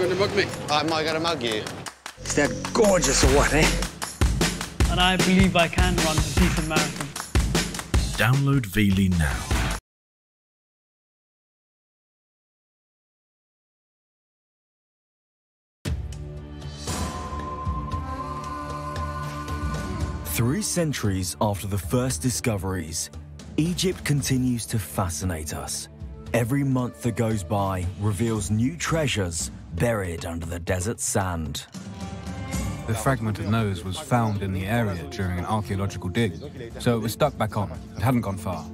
going to mug me? Am I going to mug you? Is that gorgeous or what, eh? And I believe I can run a decent marathon. Download VLE now. Three centuries after the first discoveries, Egypt continues to fascinate us. Every month that goes by reveals new treasures buried under the desert sand. The fragment of nose was found in the area during an archaeological dig, so it was stuck back on. It hadn't gone far.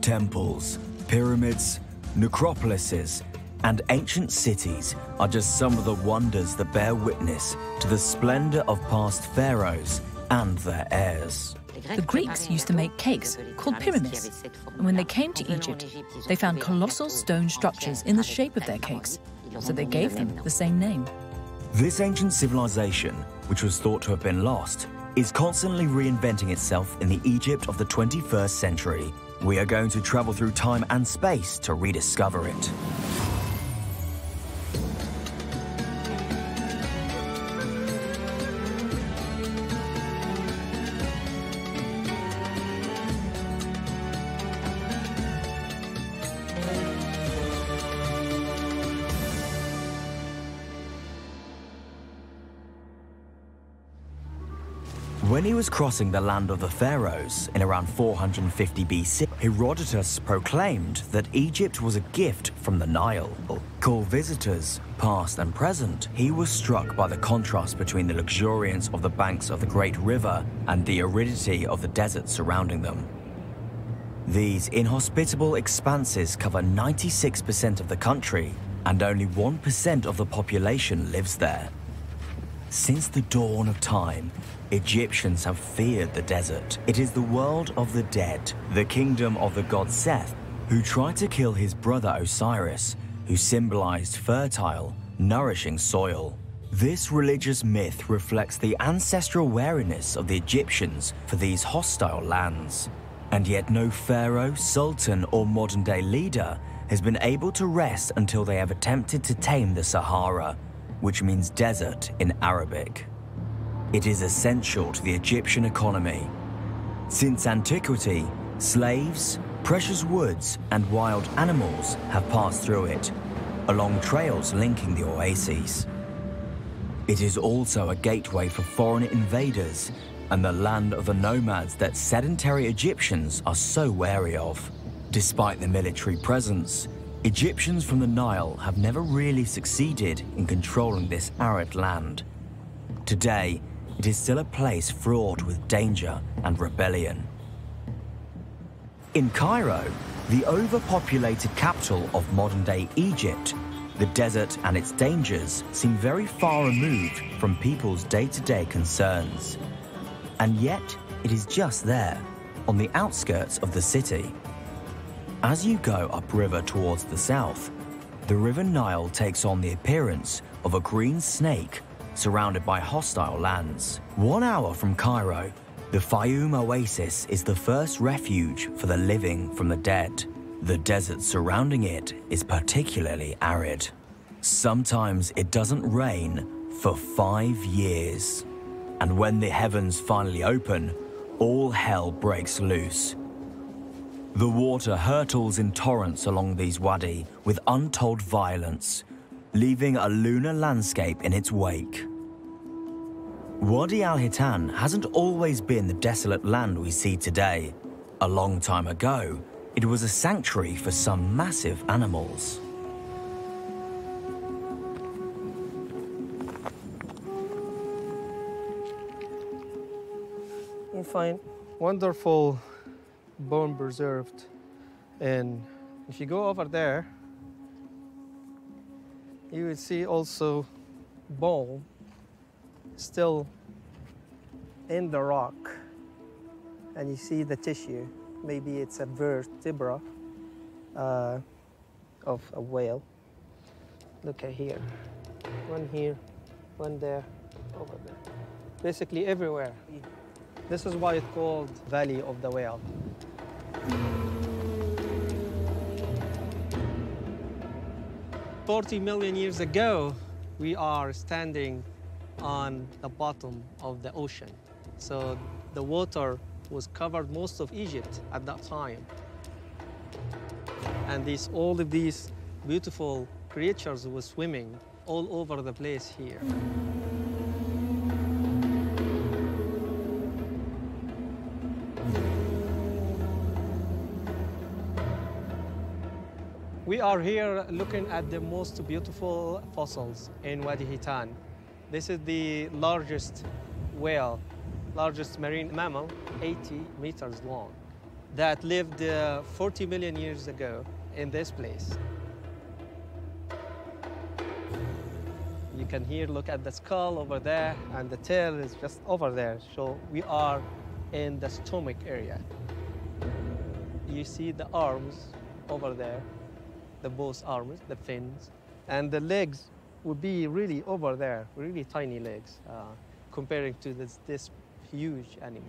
Temples, pyramids, necropolises, and ancient cities are just some of the wonders that bear witness to the splendor of past pharaohs and their heirs. The Greeks used to make cakes called pyramids, and when they came to Egypt, they found colossal stone structures in the shape of their cakes, so they gave them the same name. This ancient civilization, which was thought to have been lost, is constantly reinventing itself in the Egypt of the 21st century. We are going to travel through time and space to rediscover it. When he was crossing the land of the pharaohs in around 450 BC, Herodotus proclaimed that Egypt was a gift from the Nile. Called visitors, past and present, he was struck by the contrast between the luxuriance of the banks of the great river and the aridity of the desert surrounding them. These inhospitable expanses cover 96% of the country, and only 1% of the population lives there. Since the dawn of time, Egyptians have feared the desert. It is the world of the dead, the kingdom of the god Seth, who tried to kill his brother Osiris, who symbolized fertile, nourishing soil. This religious myth reflects the ancestral wariness of the Egyptians for these hostile lands. And yet no pharaoh, sultan, or modern-day leader has been able to rest until they have attempted to tame the Sahara, which means desert in Arabic. It is essential to the Egyptian economy. Since antiquity, slaves, precious woods, and wild animals have passed through it, along trails linking the oases. It is also a gateway for foreign invaders and the land of the nomads that sedentary Egyptians are so wary of. Despite the military presence, Egyptians from the Nile have never really succeeded in controlling this arid land. Today, it is still a place fraught with danger and rebellion. In Cairo, the overpopulated capital of modern-day Egypt, the desert and its dangers seem very far removed from people's day-to-day concerns. And yet, it is just there, on the outskirts of the city. As you go upriver towards the south, the River Nile takes on the appearance of a green snake surrounded by hostile lands. 1 hour from Cairo, the Fayoum oasis is the first refuge for the living from the dead. The desert surrounding it is particularly arid. Sometimes it doesn't rain for 5 years. And when the heavens finally open, all hell breaks loose. The water hurtles in torrents along these wadi with untold violence, leaving a lunar landscape in its wake. Wadi al-Hitan hasn't always been the desolate land we see today. A long time ago, it was a sanctuary for some massive animals. You find wonderful bone preserved, and if you go over there, you will see also bone still in the rock, and you see the tissue. Maybe it's a vertebra of a whale. Look at here, one here, one there, over there. Basically everywhere. This is why it's called Valley of the Whale. $40 million years ago, we are standing on the bottom of the ocean. So the water was covered most of Egypt at that time. And all of these beautiful creatures were swimming all over the place here. We are here looking at the most beautiful fossils in Wadi al-Hitan. This is the largest whale, largest marine mammal, 80 meters long, that lived 40 million years ago in this place. You can here look at the skull over there, and the tail is just over there. So we are in the stomach area. You see the arms over there, the both arms, the fins, and the legs would be really over there, really tiny legs, comparing to this huge animal.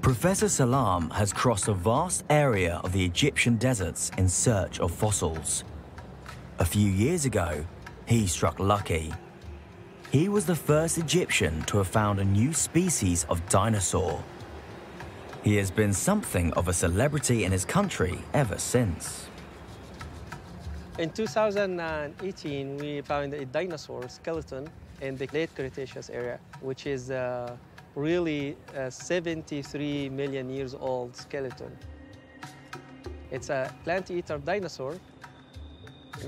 Professor Salam has crossed a vast area of the Egyptian deserts in search of fossils. A few years ago, he struck lucky. He was the first Egyptian to have found a new species of dinosaur. He has been something of a celebrity in his country ever since. In 2018, we found a dinosaur skeleton in the late Cretaceous area, which is really a 73 million years old skeleton. It's a plant-eater dinosaur.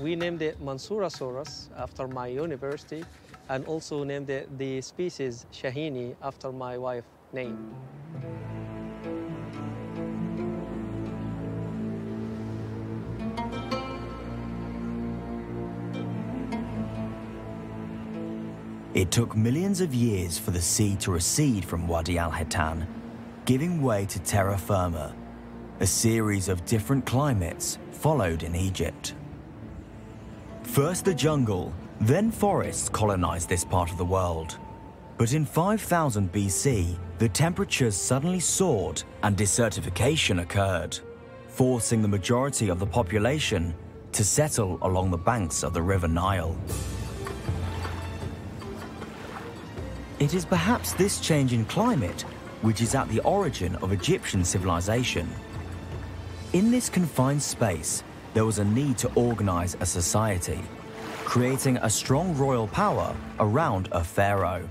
We named it Mansourasaurus after my university, and also named it the species Shahini after my wife's name. It took millions of years for the sea to recede from Wadi al-Hitan, giving way to terra firma, a series of different climates followed in Egypt. First the jungle, then forests colonized this part of the world. But in 5000 BC, the temperatures suddenly soared and desertification occurred, forcing the majority of the population to settle along the banks of the River Nile. It is perhaps this change in climate which is at the origin of Egyptian civilization. In this confined space, there was a need to organize a society, creating a strong royal power around a pharaoh.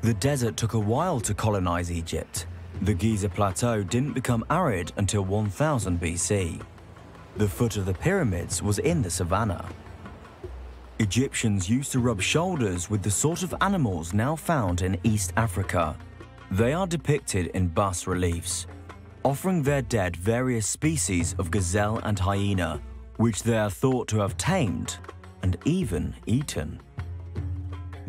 The desert took a while to colonize Egypt. The Giza Plateau didn't become arid until 1000 BC. The foot of the pyramids was in the savannah. Egyptians used to rub shoulders with the sort of animals now found in East Africa. They are depicted in bas-reliefs, offering their dead various species of gazelle and hyena, which they are thought to have tamed and even eaten.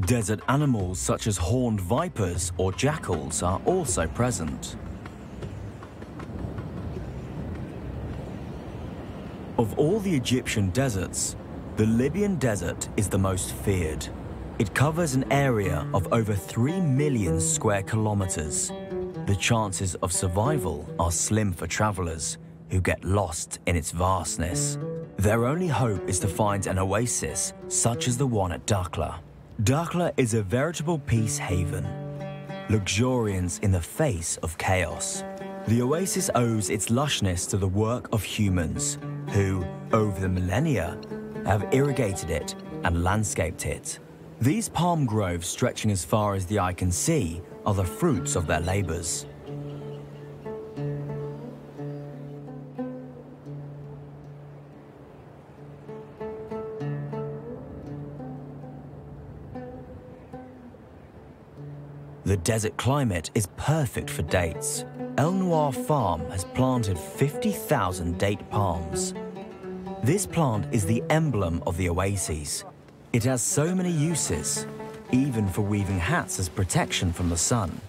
Desert animals such as horned vipers or jackals are also present. Of all the Egyptian deserts, the Libyan desert is the most feared. It covers an area of over 3 million square kilometers. The chances of survival are slim for travelers who get lost in its vastness. Their only hope is to find an oasis such as the one at Dakhla. Dakhla is a veritable peace haven, luxuriance in the face of chaos. The oasis owes its lushness to the work of humans who, over the millennia, have irrigated it and landscaped it. These palm groves stretching as far as the eye can see are the fruits of their labors. The desert climate is perfect for dates. El Noir Farm has planted 50,000 date palms. This plant is the emblem of the oases. It has so many uses, even for weaving hats as protection from the sun.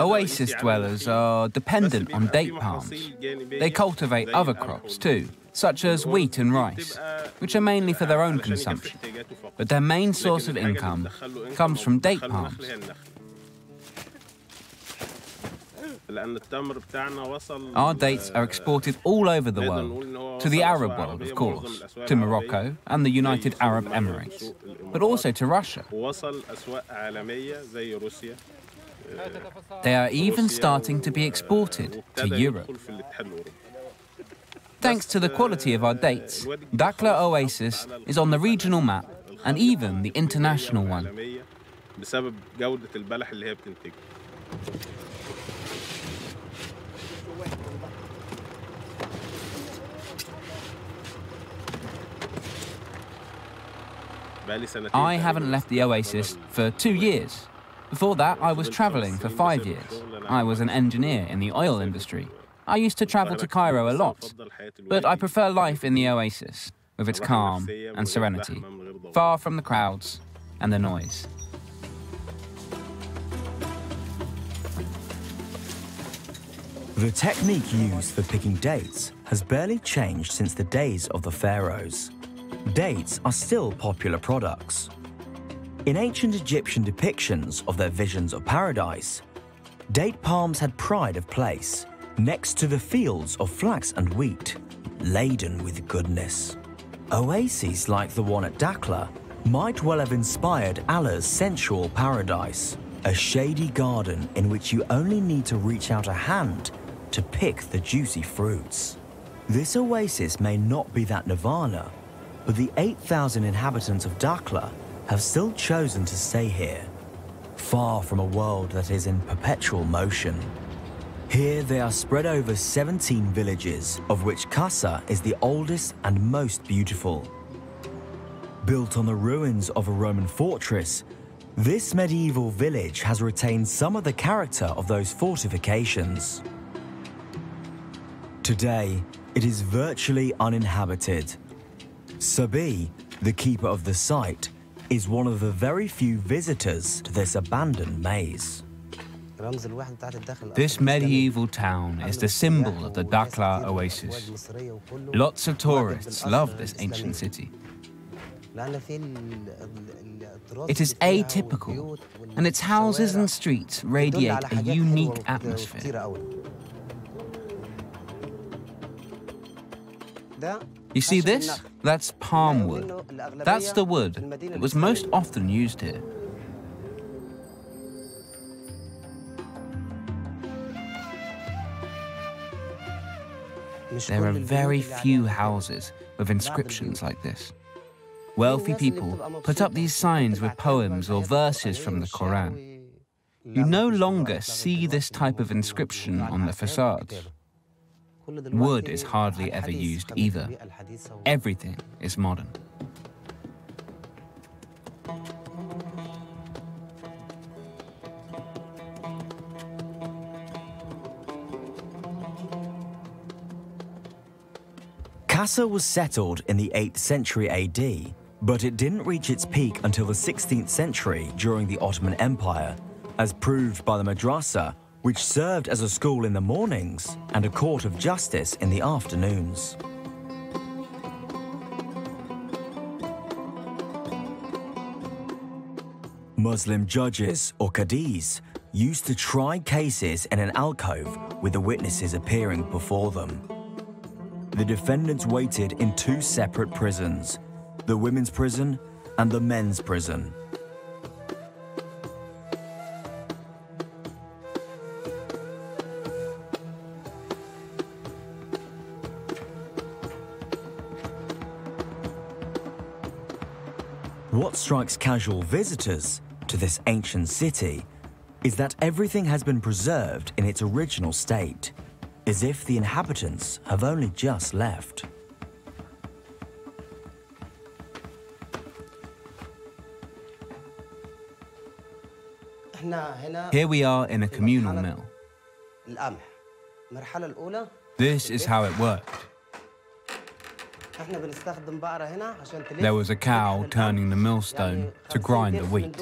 Oasis dwellers are dependent on date palms. They cultivate other crops too, such as wheat and rice, which are mainly for their own consumption. But their main source of income comes from date palms. Our dates are exported all over the world, to the Arab world, of course, to Morocco and the United Arab Emirates, but also to Russia. They are even starting to be exported to Europe. Thanks to the quality of our dates, Dakhla Oasis is on the regional map and even the international one. I haven't left the Oasis for 2 years. Before that, I was traveling for 5 years. I was an engineer in the oil industry. I used to travel to Cairo a lot, but I prefer life in the Oasis, with its calm and serenity, far from the crowds and the noise. The technique used for picking dates has barely changed since the days of the pharaohs. Dates are still popular products. In ancient Egyptian depictions of their visions of paradise, date palms had pride of place, next to the fields of flax and wheat, laden with goodness. Oases like the one at Dakhla might well have inspired Allah's sensual paradise, a shady garden in which you only need to reach out a hand to pick the juicy fruits. This oasis may not be that nirvana, but the 8,000 inhabitants of Dakhla have still chosen to stay here, far from a world that is in perpetual motion. Here they are spread over 17 villages, of which Kassa is the oldest and most beautiful. Built on the ruins of a Roman fortress, this medieval village has retained some of the character of those fortifications. Today, it is virtually uninhabited. Sabi, the keeper of the site, is one of the very few visitors to this abandoned maze. This medieval town is the symbol of the Dakhla Oasis. Lots of tourists love this ancient city. It is atypical, and its houses and streets radiate a unique atmosphere. You see this? That's palm wood. That's the wood that was most often used here. There are very few houses with inscriptions like this. Wealthy people put up these signs with poems or verses from the Quran. You no longer see this type of inscription on the facades. Wood is hardly ever used either. Everything is modern. Kassa was settled in the 8th century AD, but it didn't reach its peak until the 16th century during the Ottoman Empire, as proved by the madrasa, which served as a school in the mornings and a court of justice in the afternoons. Muslim judges, or qadis, used to try cases in an alcove with the witnesses appearing before them. The defendants waited in two separate prisons, the women's prison and the men's prison. What strikes casual visitors to this ancient city is that everything has been preserved in its original state, as if the inhabitants have only just left. Here we are in a communal mill. This is how it worked. There was a cow turning the millstone to grind the wheat.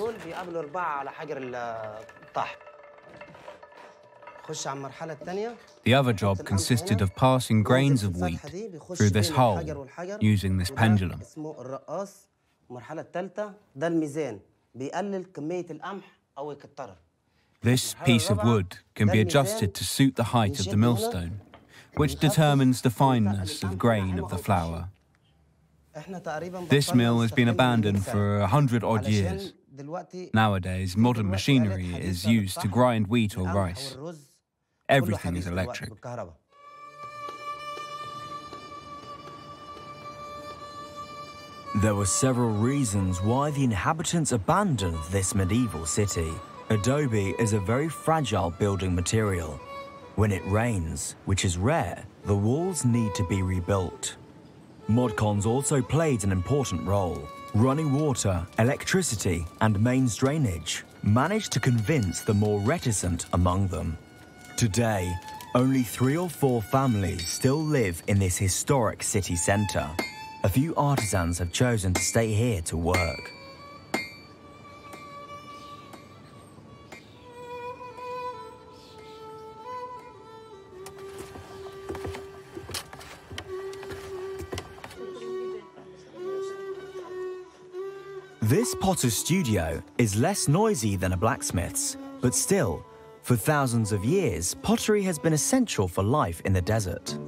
The other job consisted of passing grains of wheat through this hole using this pendulum. This piece of wood can be adjusted to suit the height of the millstone, which determines the fineness of grain of the flour. This mill has been abandoned for 100-odd years. Nowadays, modern machinery is used to grind wheat or rice. Everything is electric. There were several reasons why the inhabitants abandoned this medieval city. Adobe is a very fragile building material. When it rains, which is rare, the walls need to be rebuilt. Modcons also played an important role. Running water, electricity, and mains drainage managed to convince the more reticent among them. Today, only 3 or 4 families still live in this historic city centre. A few artisans have chosen to stay here to work. This potter's studio is less noisy than a blacksmith's, but still, for thousands of years, pottery has been essential for life in the desert.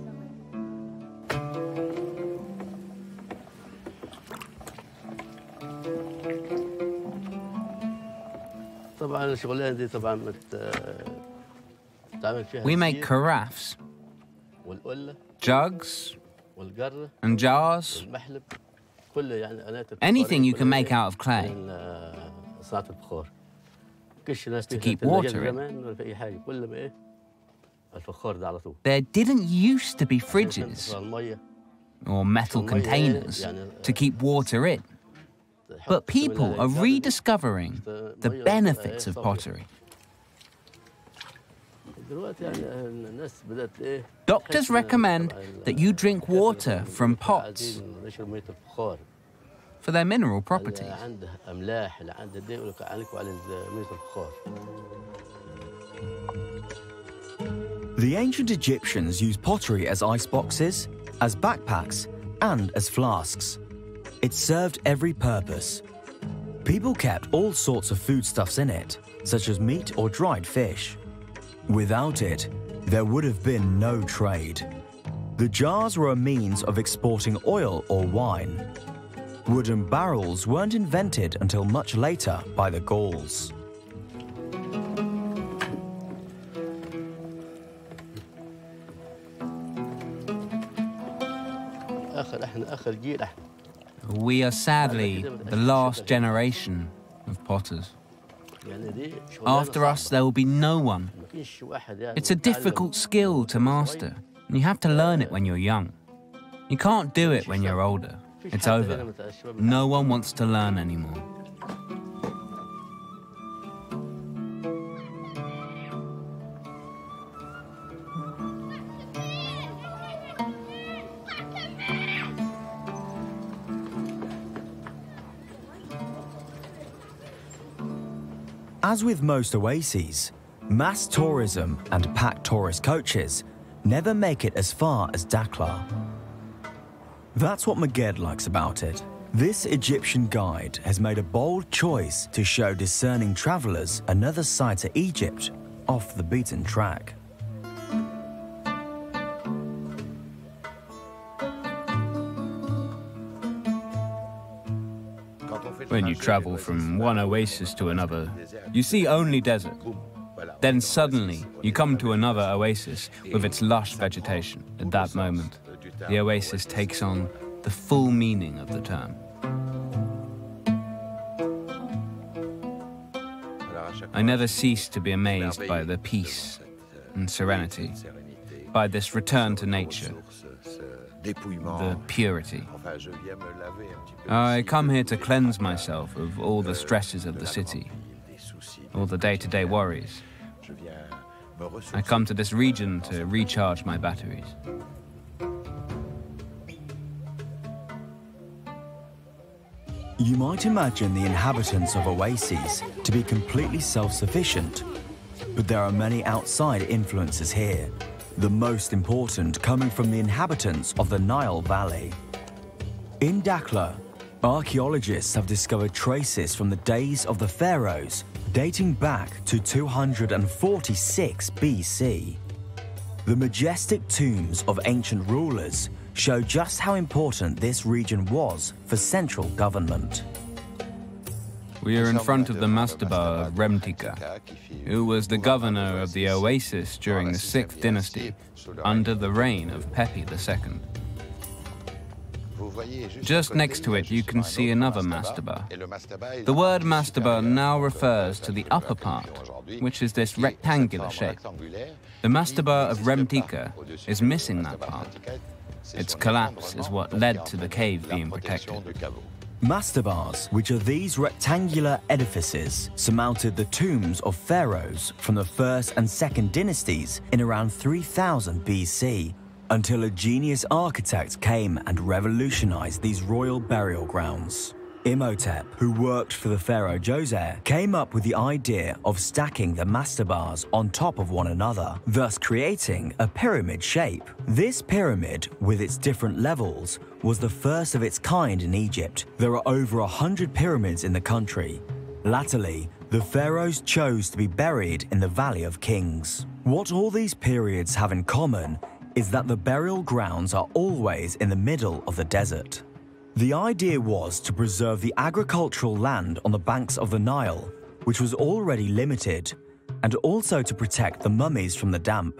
We make carafes, jugs, and jars. Anything you can make out of clay to keep water in. There didn't used to be fridges or metal containers to keep water in. But people are rediscovering the benefits of pottery. Doctors recommend that you drink water from pots for their mineral properties. The ancient Egyptians used pottery as iceboxes, as backpacks, and as flasks. It served every purpose. People kept all sorts of foodstuffs in it, such as meat or dried fish. Without it, there would have been no trade. The jars were a means of exporting oil or wine. Wooden barrels weren't invented until much later by the Gauls. We are sadly the last generation of potters. After us, there will be no one. It's a difficult skill to master, and you have to learn it when you're young. You can't do it when you're older. It's over. No one wants to learn anymore. As with most oases, mass tourism and packed tourist coaches never make it as far as Dakhla. That's what Maged likes about it. This Egyptian guide has made a bold choice to show discerning travellers another side to Egypt off the beaten track. When you travel from one oasis to another, you see only desert. Then suddenly, you come to another oasis with its lush vegetation. At that moment, the oasis takes on the full meaning of the term. I never cease to be amazed by the peace and serenity, by this return to nature, the purity. I come here to cleanse myself of all the stresses of the city, all the day-to-day worries. I come to this region to recharge my batteries. You might imagine the inhabitants of oases to be completely self-sufficient, but there are many outside influences here, the most important coming from the inhabitants of the Nile Valley. In Dakhla, archaeologists have discovered traces from the days of the pharaohs dating back to 246 BC. The majestic tombs of ancient rulers show just how important this region was for central government. We are in front of the mastaba of Remtika, who was the governor of the oasis during the 6th dynasty, under the reign of Pepi II. Just next to it you can see another mastaba. The word mastaba now refers to the upper part, which is this rectangular shape. The mastaba of Remtika is missing that part. Its collapse is what led to the cave being protected. Mastabas, which are these rectangular edifices, surmounted the tombs of pharaohs from the 1st and 2nd dynasties in around 3000 BC, until a genius architect came and revolutionized these royal burial grounds. Imhotep, who worked for the pharaoh Djoser, came up with the idea of stacking the mastabas on top of one another, thus creating a pyramid shape. This pyramid, with its different levels, was the first of its kind in Egypt. There are over 100 pyramids in the country. Latterly, the pharaohs chose to be buried in the Valley of Kings. What all these periods have in common is that the burial grounds are always in the middle of the desert. The idea was to preserve the agricultural land on the banks of the Nile, which was already limited, and also to protect the mummies from the damp,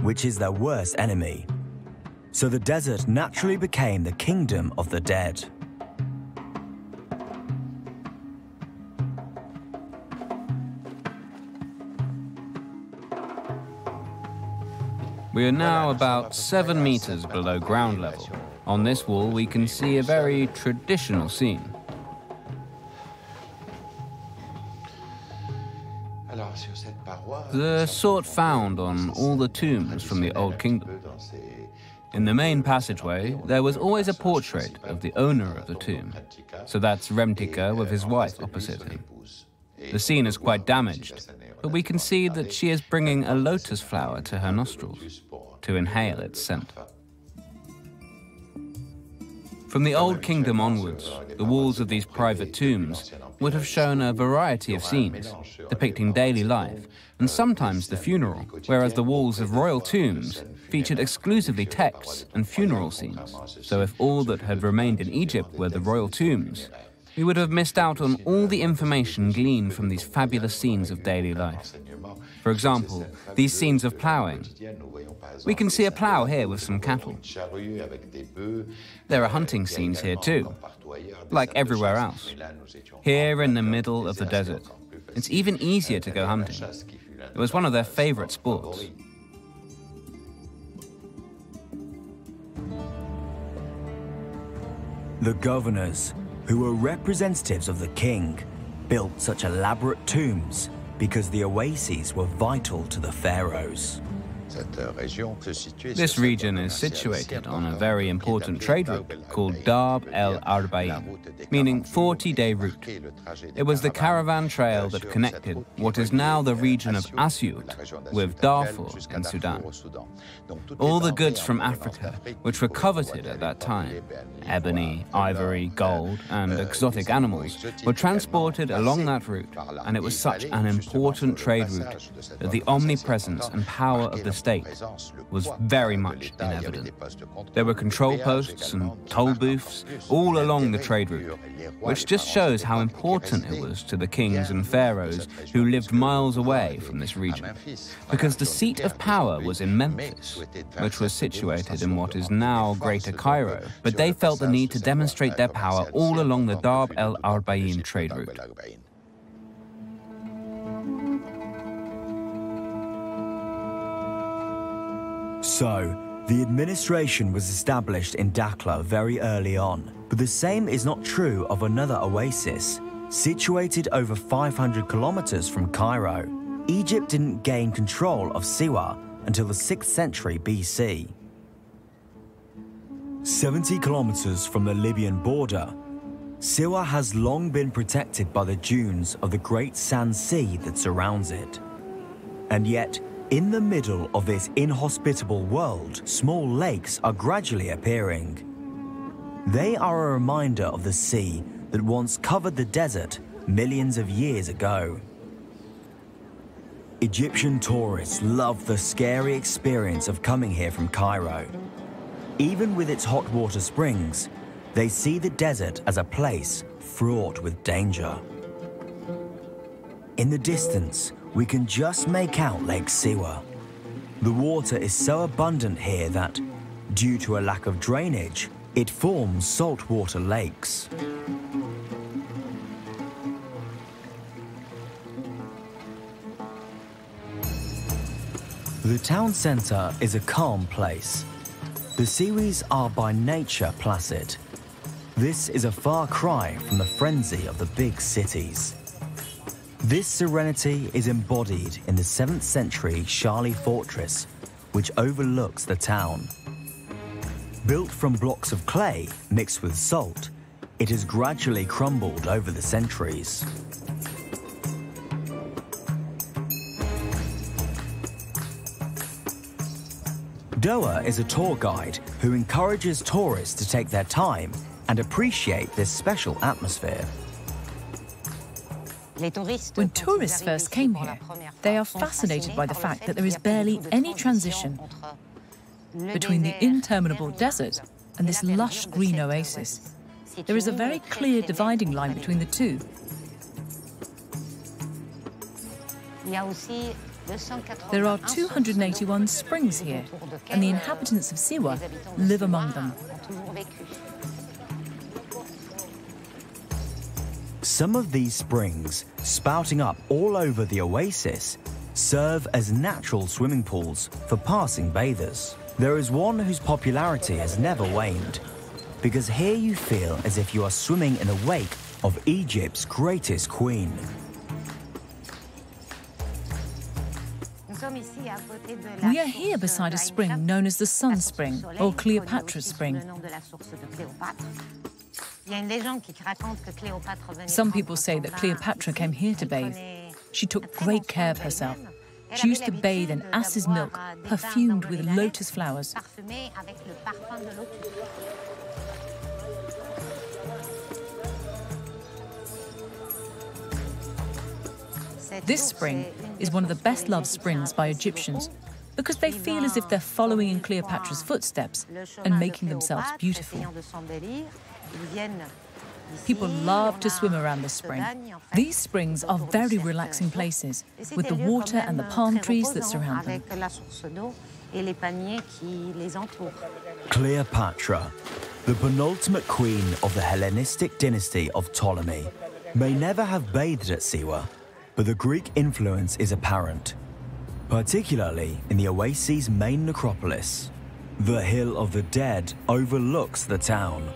which is their worst enemy. So the desert naturally became the kingdom of the dead. We are now about 7 meters below ground level. On this wall, we can see a very traditional scene. The sort found on all the tombs from the Old Kingdom. In the main passageway, there was always a portrait of the owner of the tomb. So that's Remtika with his wife opposite him. The scene is quite damaged, but we can see that she is bringing a lotus flower to her nostrils to inhale its scent. From the Old Kingdom onwards, the walls of these private tombs would have shown a variety of scenes, depicting daily life, and sometimes the funeral, whereas the walls of royal tombs featured exclusively texts and funeral scenes. So if all that had remained in Egypt were the royal tombs, we would have missed out on all the information gleaned from these fabulous scenes of daily life. For example, these scenes of ploughing. We can see a plough here with some cattle. There are hunting scenes here too, like everywhere else. Here in the middle of the desert, it's even easier to go hunting. It was one of their favorite sports. The governors, who were representatives of the king, built such elaborate tombs because the oases were vital to the pharaohs. This region is situated on a very important trade route called Darb el Arbayin, meaning 40-day route. It was the caravan trail that connected what is now the region of Asyut with Darfur in Sudan. All the goods from Africa, which were coveted at that time, ebony, ivory, gold, and exotic animals, were transported along that route, and it was such an important trade route that the omnipresence and power of the state was very much in evidence. There were control posts and toll booths all along the trade route, which just shows how important it was to the kings and pharaohs who lived miles away from this region, because the seat of power was in Memphis, which was situated in what is now Greater Cairo, but they felt the need to demonstrate their power all along the Darb el Arbayin trade route. So, the administration was established in Dakhla very early on, but the same is not true of another oasis, situated over 500 kilometers from Cairo. Egypt didn't gain control of Siwa until the 6th century BC. 70 kilometers from the Libyan border, Siwa has long been protected by the dunes of the great sand sea that surrounds it. And yet, in the middle of this inhospitable world, small lakes are gradually appearing. They are a reminder of the sea that once covered the desert millions of years ago. Egyptian tourists love the scary experience of coming here from Cairo. Even with its hot water springs, they see the desert as a place fraught with danger. In the distance, we can just make out Lake Siwa. The water is so abundant here that, due to a lack of drainage, it forms saltwater lakes. The town centre is a calm place. The Siwis are by nature placid. This is a far cry from the frenzy of the big cities. This serenity is embodied in the 7th century Shali fortress, which overlooks the town. Built from blocks of clay mixed with salt, it has gradually crumbled over the centuries. Doa is a tour guide who encourages tourists to take their time and appreciate this special atmosphere. When tourists first came here, they are fascinated by the fact that there is barely any transition between the interminable desert and this lush green oasis. There is a very clear dividing line between the two. There are 281 springs here, and the inhabitants of Siwa live among them. Some of these springs, spouting up all over the oasis, serve as natural swimming pools for passing bathers. There is one whose popularity has never waned, because here you feel as if you are swimming in the wake of Egypt's greatest queen. We are here beside a spring known as the Sun Spring, or Cleopatra's Spring. Some people say that Cleopatra came here to bathe. She took great care of herself. She used to bathe in ass's milk, perfumed with lotus flowers. This spring is one of the best-loved springs by Egyptians because they feel as if they're following in Cleopatra's footsteps and making themselves beautiful. People love to swim around this spring. These springs are very relaxing places, with the water and the palm trees that surround them. Cleopatra, the penultimate queen of the Hellenistic dynasty of Ptolemy, may never have bathed at Siwa, but the Greek influence is apparent, particularly in the oasis' main necropolis. The Hill of the Dead overlooks the town.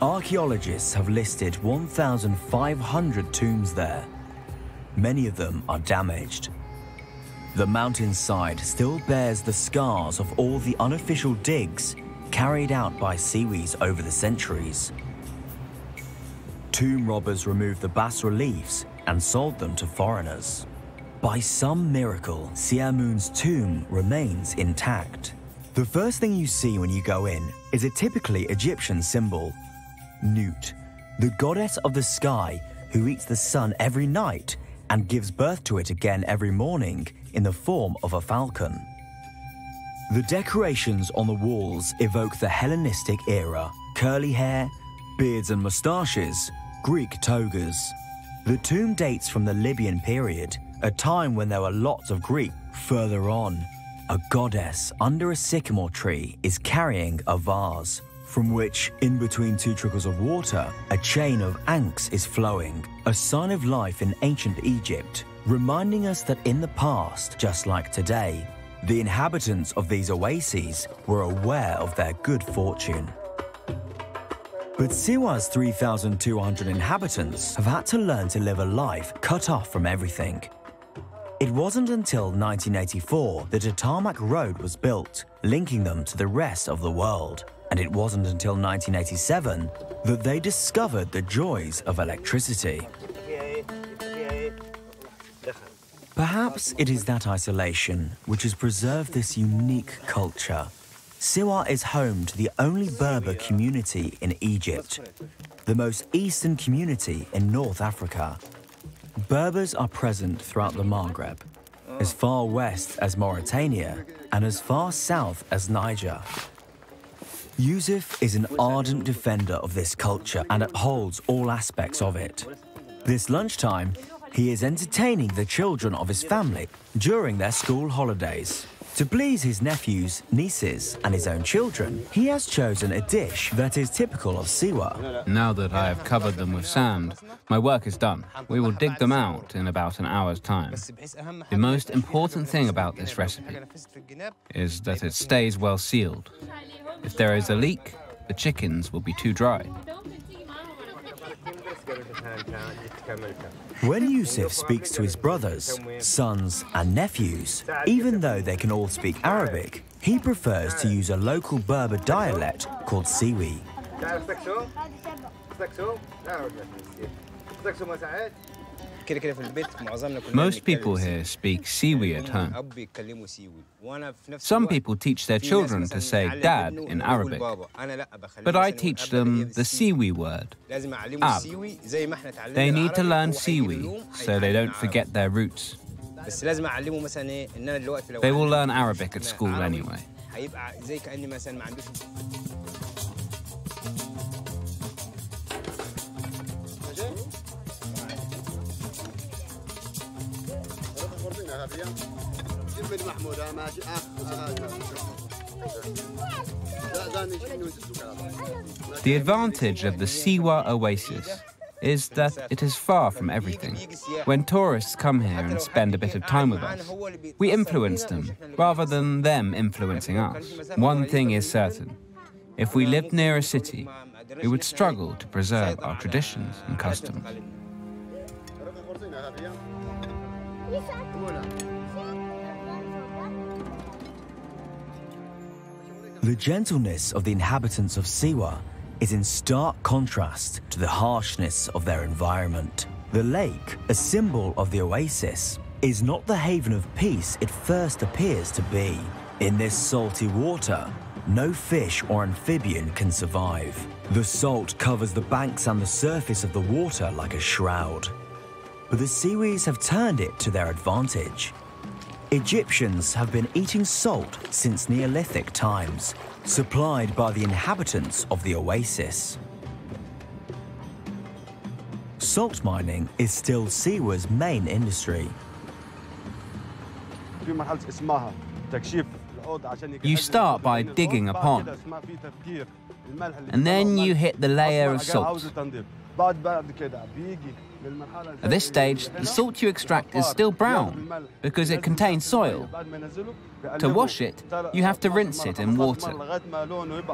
Archaeologists have listed 1,500 tombs there. Many of them are damaged. The mountainside still bears the scars of all the unofficial digs carried out by Siwis over the centuries. Tomb robbers removed the bas-reliefs and sold them to foreigners. By some miracle, Siamun's tomb remains intact. The first thing you see when you go in is a typically Egyptian symbol. Newt, the goddess of the sky who eats the sun every night and gives birth to it again every morning in the form of a falcon. The decorations on the walls evoke the Hellenistic era. Curly hair, beards and moustaches, Greek togas. The tomb dates from the Libyan period, a time when there were lots of Greeks. Further on, a goddess under a sycamore tree is carrying a vase, from which, in between two trickles of water, a chain of ankhs is flowing, a sign of life in ancient Egypt, reminding us that in the past, just like today, the inhabitants of these oases were aware of their good fortune. But Siwa's 3,200 inhabitants have had to learn to live a life cut off from everything. It wasn't until 1984 that a tarmac road was built, linking them to the rest of the world. and it wasn't until 1987 that they discovered the joys of electricity. Perhaps it is that isolation which has preserved this unique culture. Siwa is home to the only Berber community in Egypt, the most eastern community in North Africa. Berbers are present throughout the Maghreb, as far west as Mauritania and as far south as Niger. Yusuf is an ardent defender of this culture and upholds all aspects of it. This lunchtime, he is entertaining the children of his family during their school holidays. To please his nephews, nieces, and his own children, he has chosen a dish that is typical of Siwa. Now that I have covered them with sand, my work is done. We will dig them out in about an hour's time. The most important thing about this recipe is that it stays well sealed. If there is a leak, the chickens will be too dry. When Yusuf speaks to his brothers, sons and nephews, even though they can all speak Arabic, he prefers to use a local Berber dialect called Siwi. Most people here speak Siwi at home. Some people teach their children to say dad in Arabic, but I teach them the Siwi word, ab. They need to learn Siwi so they don't forget their roots. They will learn Arabic at school anyway. The advantage of the Siwa oasis is that it is far from everything. When tourists come here and spend a bit of time with us, we influence them rather than them influencing us. One thing is certain. If we lived near a city, we would struggle to preserve our traditions and customs. The gentleness of the inhabitants of Siwa is in stark contrast to the harshness of their environment. The lake, a symbol of the oasis, is not the haven of peace it first appears to be. In this salty water, no fish or amphibian can survive. The salt covers the banks and the surface of the water like a shroud. But the Siwis have turned it to their advantage. Egyptians have been eating salt since Neolithic times, supplied by the inhabitants of the oasis. Salt mining is still Siwa's main industry. You start by digging a pond, and then you hit the layer of salt. At this stage, the salt you extract is still brown because it contains soil. To wash it, you have to rinse it in water.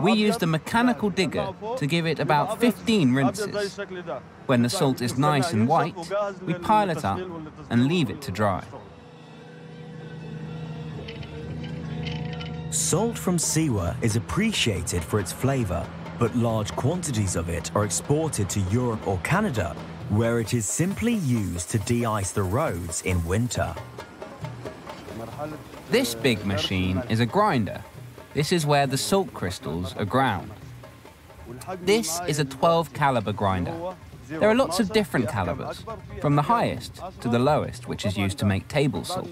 We used a mechanical digger to give it about 15 rinses. When the salt is nice and white, we pile it up and leave it to dry. Salt from Siwa is appreciated for its flavor, but large quantities of it are exported to Europe or Canada, where it is simply used to de-ice the roads in winter. This big machine is a grinder. This is where the salt crystals are ground. This is a 12 caliber grinder. There are lots of different calibers, from the highest to the lowest, which is used to make table salt.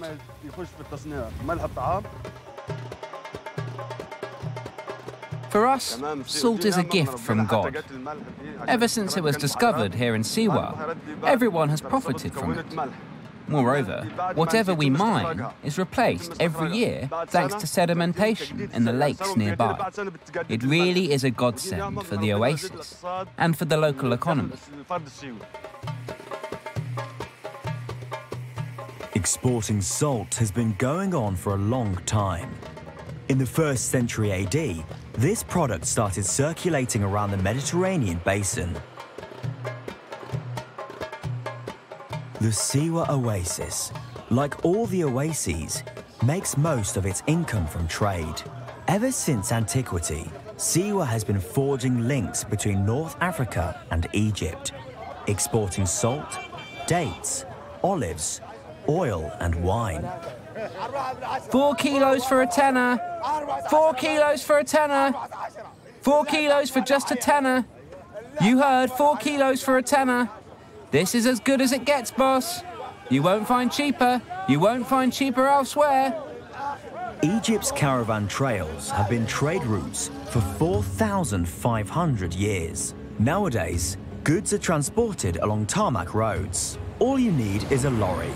For us, salt is a gift from God. Ever since it was discovered here in Siwa, everyone has profited from it. Moreover, whatever we mine is replaced every year thanks to sedimentation in the lakes nearby. It really is a godsend for the oasis and for the local economy. Exporting salt has been going on for a long time. In the 1st century AD, this product started circulating around the Mediterranean basin. The Siwa oasis, like all the oases, makes most of its income from trade. Ever since antiquity, Siwa has been forging links between North Africa and Egypt, exporting salt, dates, olives, oil and wine. 4 kilos for a tenner! 4 kilos for a tenner! 4 kilos for just a tenner! You heard, 4 kilos for a tenner! This is as good as it gets, boss! You won't find cheaper! You won't find cheaper elsewhere! Egypt's caravan trails have been trade routes for 4,500 years. Nowadays, goods are transported along tarmac roads. All you need is a lorry.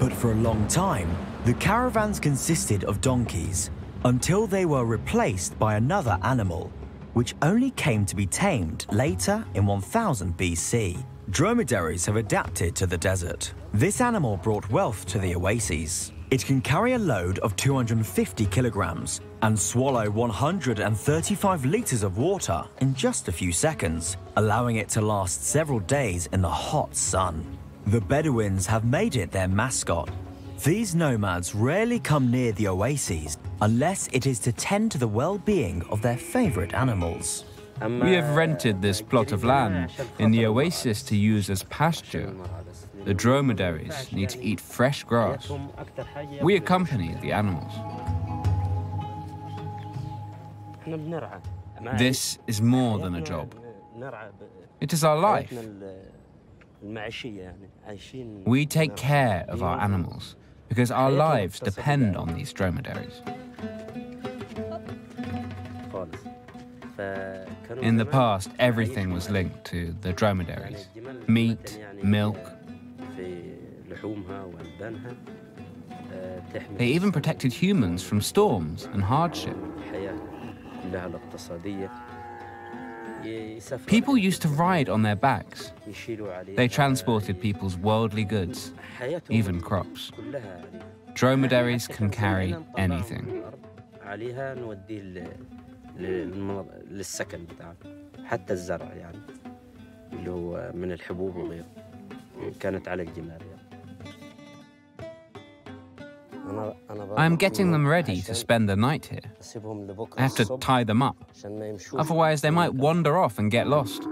But for a long time, the caravans consisted of donkeys, until they were replaced by another animal, which only came to be tamed later in 1000 BC. Dromedaries have adapted to the desert. This animal brought wealth to the oases. It can carry a load of 250 kilograms and swallow 135 liters of water in just a few seconds, allowing it to last several days in the hot sun. The Bedouins have made it their mascot. These nomads rarely come near the oases unless it is to tend to the well-being of their favorite animals. We have rented this plot of land in the oasis to use as pasture. The dromedaries need to eat fresh grass. We accompany the animals. This is more than a job. It is our life. We take care of our animals because our lives depend on these dromedaries. In the past, everything was linked to the dromedaries. Meat, milk. They even protected humans from storms and hardship. People used to ride on their backs. They transported people's worldly goods, even crops. Dromedaries can carry anything. I'm getting them ready to spend the night here. I have to tie them up, otherwise they might wander off and get lost.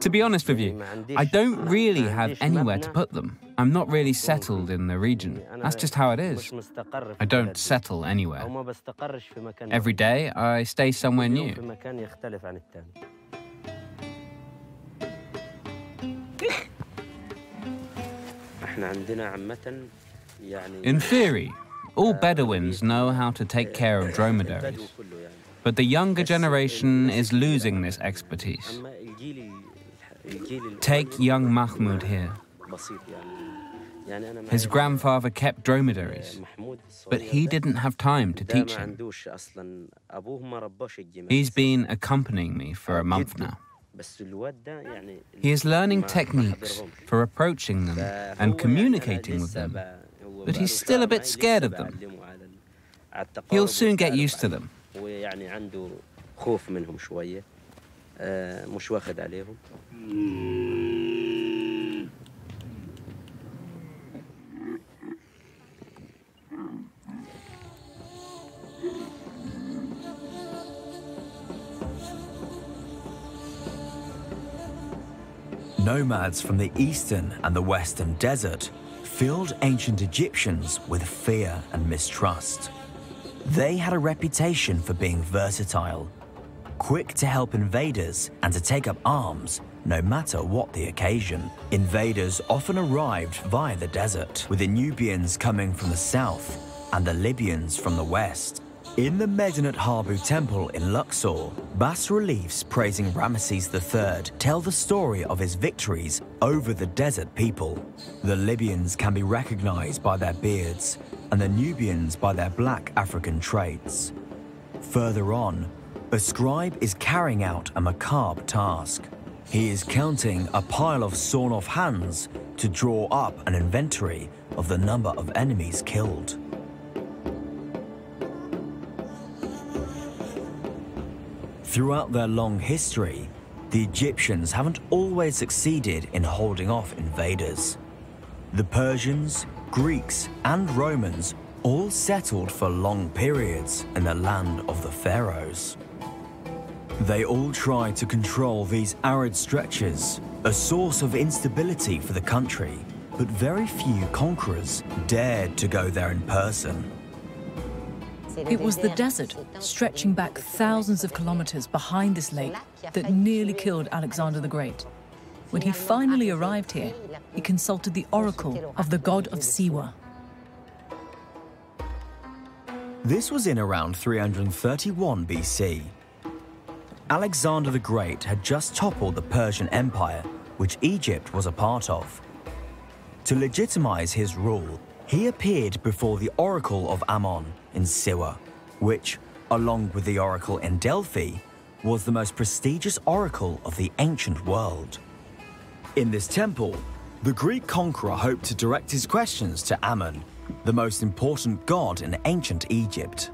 To be honest with you, I don't really have anywhere to put them. I'm not really settled in the region. That's just how it is. I don't settle anywhere. Every day, I stay somewhere new. In theory, all Bedouins know how to take care of dromedaries, but the younger generation is losing this expertise. Take young Mahmoud here. His grandfather kept dromedaries, but he didn't have time to teach him. He's been accompanying me for a month now. He is learning techniques for approaching them and communicating with them, but he's still a bit scared of them. He'll soon get used to them. Nomads from the eastern and the western desert filled ancient Egyptians with fear and mistrust. They had a reputation for being versatile, quick to help invaders and to take up arms no matter what the occasion. Invaders often arrived via the desert, with the Nubians coming from the south and the Libyans from the west. In the Medinet Habu temple in Luxor, bas-reliefs praising Ramesses III tell the story of his victories over the desert people. The Libyans can be recognized by their beards and the Nubians by their black African traits. Further on, a scribe is carrying out a macabre task. He is counting a pile of sawn-off hands to draw up an inventory of the number of enemies killed. Throughout their long history, the Egyptians haven't always succeeded in holding off invaders. The Persians, Greeks, and Romans all settled for long periods in the land of the pharaohs. They all tried to control these arid stretches, a source of instability for the country, but very few conquerors dared to go there in person. It was the desert, stretching back thousands of kilometers behind this lake, that nearly killed Alexander the Great. When he finally arrived here, he consulted the oracle of the god of Siwa. This was in around 331 BC. Alexander the Great had just toppled the Persian Empire, which Egypt was a part of. To legitimize his rule, he appeared before the oracle of Ammon in Siwa, which, along with the oracle in Delphi, was the most prestigious oracle of the ancient world. In this temple, the Greek conqueror hoped to direct his questions to Ammon, the most important god in ancient Egypt.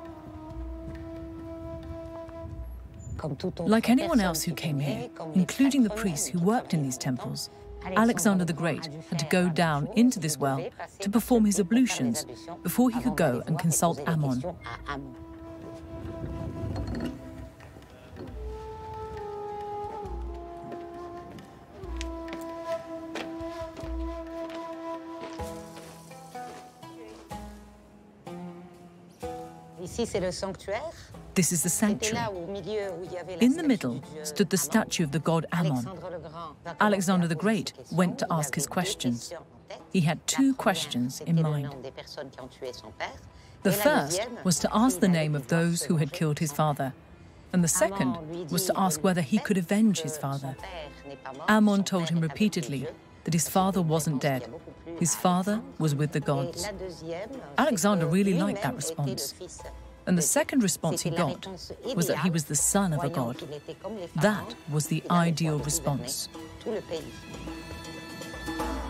Like anyone else who came here, including the priests who worked in these temples, Alexander the Great had to go down into this well to perform his ablutions before he could go and consult Ammon. This is the sanctuary. In the middle stood the statue of the god Ammon. Alexander the Great went to ask his questions. He had two questions in mind. The first was to ask the name of those who had killed his father, and the second was to ask whether he could avenge his father. Ammon told him repeatedly that his father wasn't dead. His father was with the gods. Alexander really liked that response. And the second response he got was that he was the son of a god. That was the ideal response.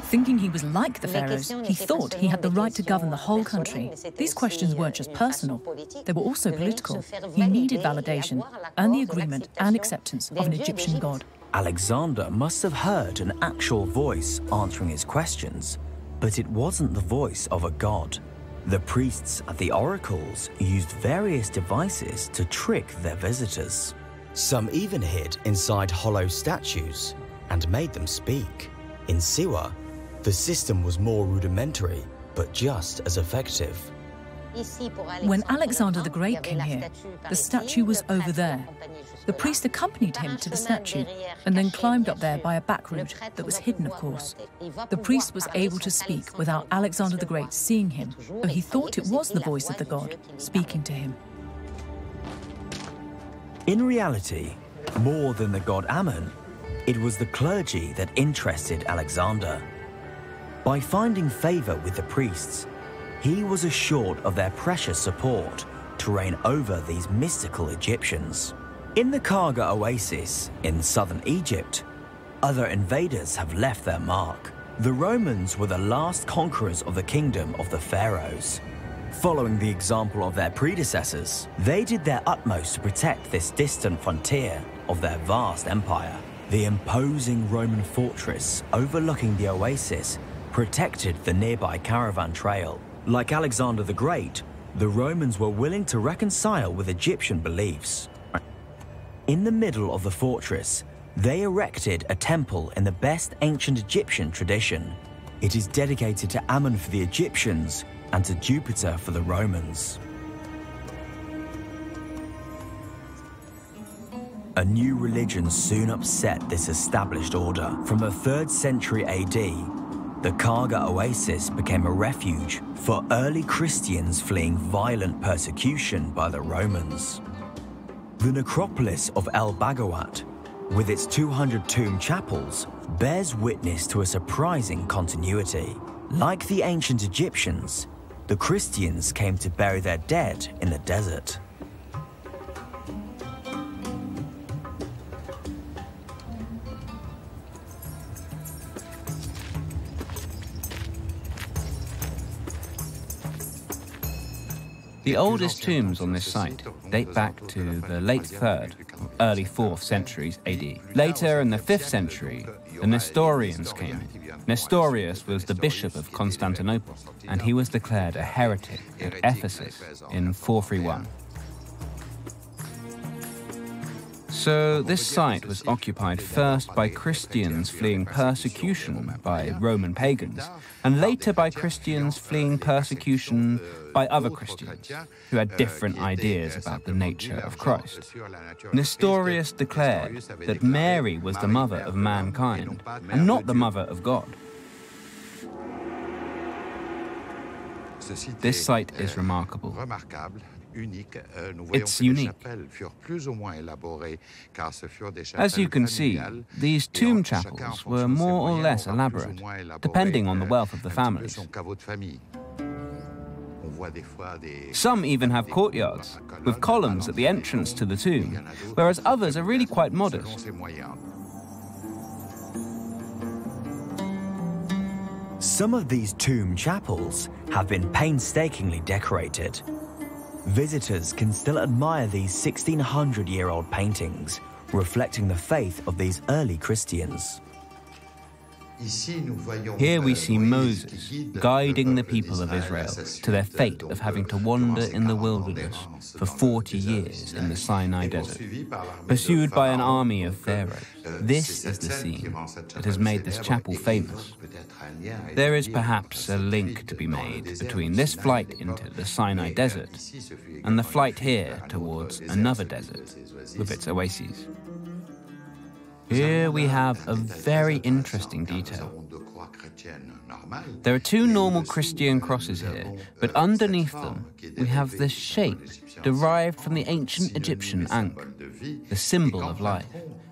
Thinking he was like the pharaohs, he thought he had the right to govern the whole country. These questions weren't just personal, they were also political. He needed validation and the agreement and acceptance of an Egyptian god. Alexander must have heard an actual voice answering his questions, but it wasn't the voice of a god. The priests at the oracles used various devices to trick their visitors. Some even hid inside hollow statues and made them speak. In Siwa, the system was more rudimentary, but just as effective. When Alexander the Great came here, the statue was over there. The priest accompanied him to the statue and then climbed up there by a back route that was hidden, of course. The priest was able to speak without Alexander the Great seeing him, though he thought it was the voice of the god speaking to him. In reality, more than the god Ammon, it was the clergy that interested Alexander. By finding favor with the priests, he was assured of their precious support to reign over these mystical Egyptians. In the Karga oasis in southern Egypt, other invaders have left their mark. The Romans were the last conquerors of the kingdom of the pharaohs. Following the example of their predecessors, they did their utmost to protect this distant frontier of their vast empire. The imposing Roman fortress overlooking the oasis protected the nearby caravan trail. Like Alexander the Great, the Romans were willing to reconcile with Egyptian beliefs. In the middle of the fortress, they erected a temple in the best ancient Egyptian tradition. It is dedicated to Ammon for the Egyptians and to Jupiter for the Romans. A new religion soon upset this established order. From the 3rd century AD, the Karga oasis became a refuge for early Christians fleeing violent persecution by the Romans. The necropolis of El Bagawat, with its 200 tomb chapels, bears witness to a surprising continuity. Like the ancient Egyptians, the Christians came to bury their dead in the desert. The oldest tombs on this site date back to the late 3rd, early 4th centuries AD. Later in the 5th century, the Nestorians came in. Nestorius was the bishop of Constantinople, and he was declared a heretic at Ephesus in 431. So this site was occupied first by Christians fleeing persecution by Roman pagans, and later by Christians fleeing persecution by other Christians who had different ideas about the nature of Christ. Nestorius declared that Mary was the mother of mankind and not the mother of God. This site is remarkable. It's unique. As you can see, these tomb chapels were more or less elaborate, depending on the wealth of the families. Some even have courtyards, with columns at the entrance to the tomb, whereas others are really quite modest. Some of these tomb chapels have been painstakingly decorated. Visitors can still admire these 1,600-year-old paintings, reflecting the faith of these early Christians. Here we see Moses guiding the people of Israel to their fate of having to wander in the wilderness for 40 years in the Sinai desert, pursued by an army of pharaohs. This is the scene that has made this chapel famous. There is perhaps a link to be made between this flight into the Sinai desert and the flight here towards another desert with its oases. Here we have a very interesting detail. There are two normal Christian crosses here, but underneath them we have the shape derived from the ancient Egyptian ankh, the symbol of life,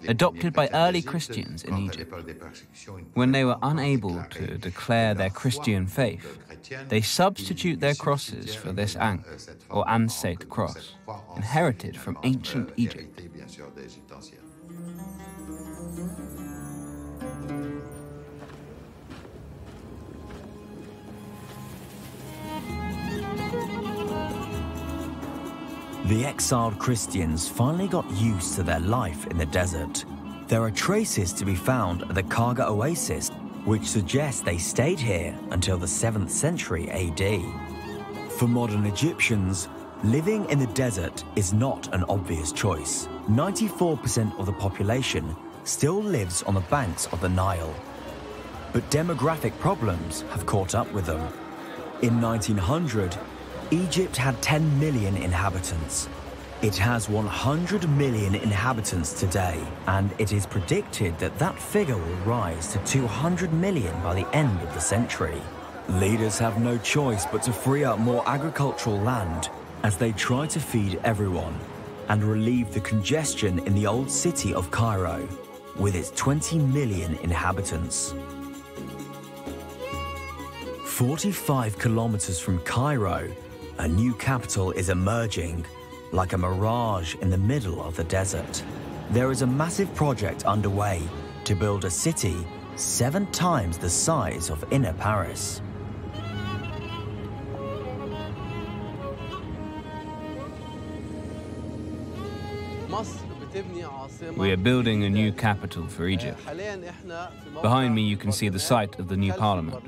adopted by early Christians in Egypt. When they were unable to declare their Christian faith, they substitute their crosses for this ankh, or ansate cross, inherited from ancient Egypt. The exiled Christians finally got used to their life in the desert. There are traces to be found at the Karga oasis, which suggests they stayed here until the 7th century AD. For modern Egyptians, living in the desert is not an obvious choice. 94% of the population still lives on the banks of the Nile. But demographic problems have caught up with them. In 1900, Egypt had 10 million inhabitants. It has 100 million inhabitants today, and it is predicted that that figure will rise to 200 million by the end of the century. Leaders have no choice but to free up more agricultural land as they try to feed everyone and relieve the congestion in the old city of Cairo, with its 20 million inhabitants. 45 kilometers from Cairo, a new capital is emerging, like a mirage in the middle of the desert. There is a massive project underway to build a city 7 times the size of inner Paris. We are building a new capital for Egypt. Behind me you can see the site of the new parliament.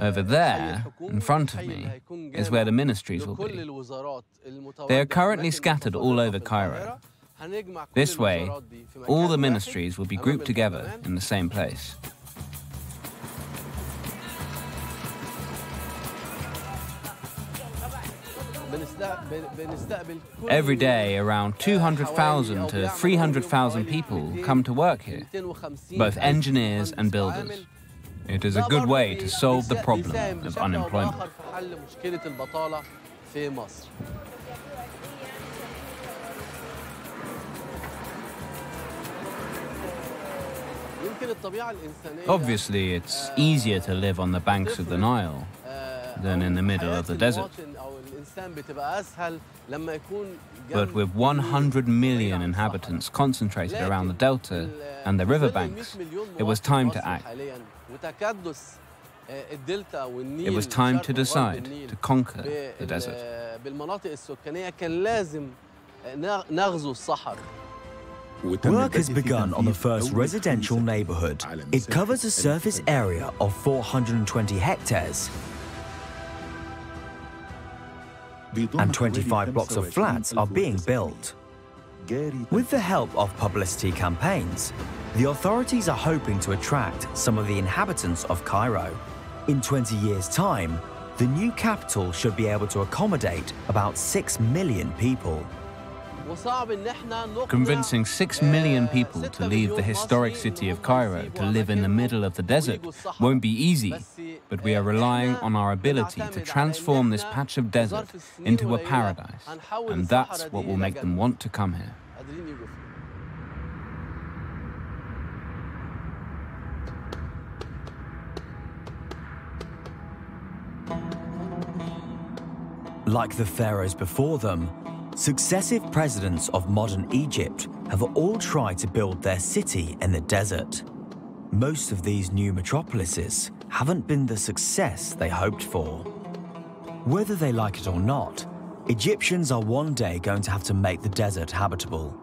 Over there, in front of me, is where the ministries will be. They are currently scattered all over Cairo. This way, all the ministries will be grouped together in the same place. Every day, around 200,000 to 300,000 people come to work here, both engineers and builders. It is a good way to solve the problem of unemployment. Obviously, it's easier to live on the banks of the Nile than in the middle of the desert. But with 100 million inhabitants concentrated around the delta and the riverbanks, it was time to act. It was time to decide to conquer the desert. Work has begun on the first residential neighborhood. It covers a surface area of 420 hectares and 25 blocks of flats are being built. With the help of publicity campaigns, the authorities are hoping to attract some of the inhabitants of Cairo. In 20 years' time, the new capital should be able to accommodate about 6 million people. Convincing 6 million people to leave the historic city of Cairo to live in the middle of the desert won't be easy, but we are relying on our ability to transform this patch of desert into a paradise, and that's what will make them want to come here. Like the pharaohs before them, successive presidents of modern Egypt have all tried to build their city in the desert. Most of these new metropolises haven't been the success they hoped for. Whether they like it or not, Egyptians are one day going to have to make the desert habitable.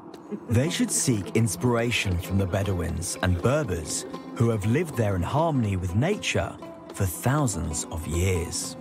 They should seek inspiration from the Bedouins and Berbers, who have lived there in harmony with nature for thousands of years.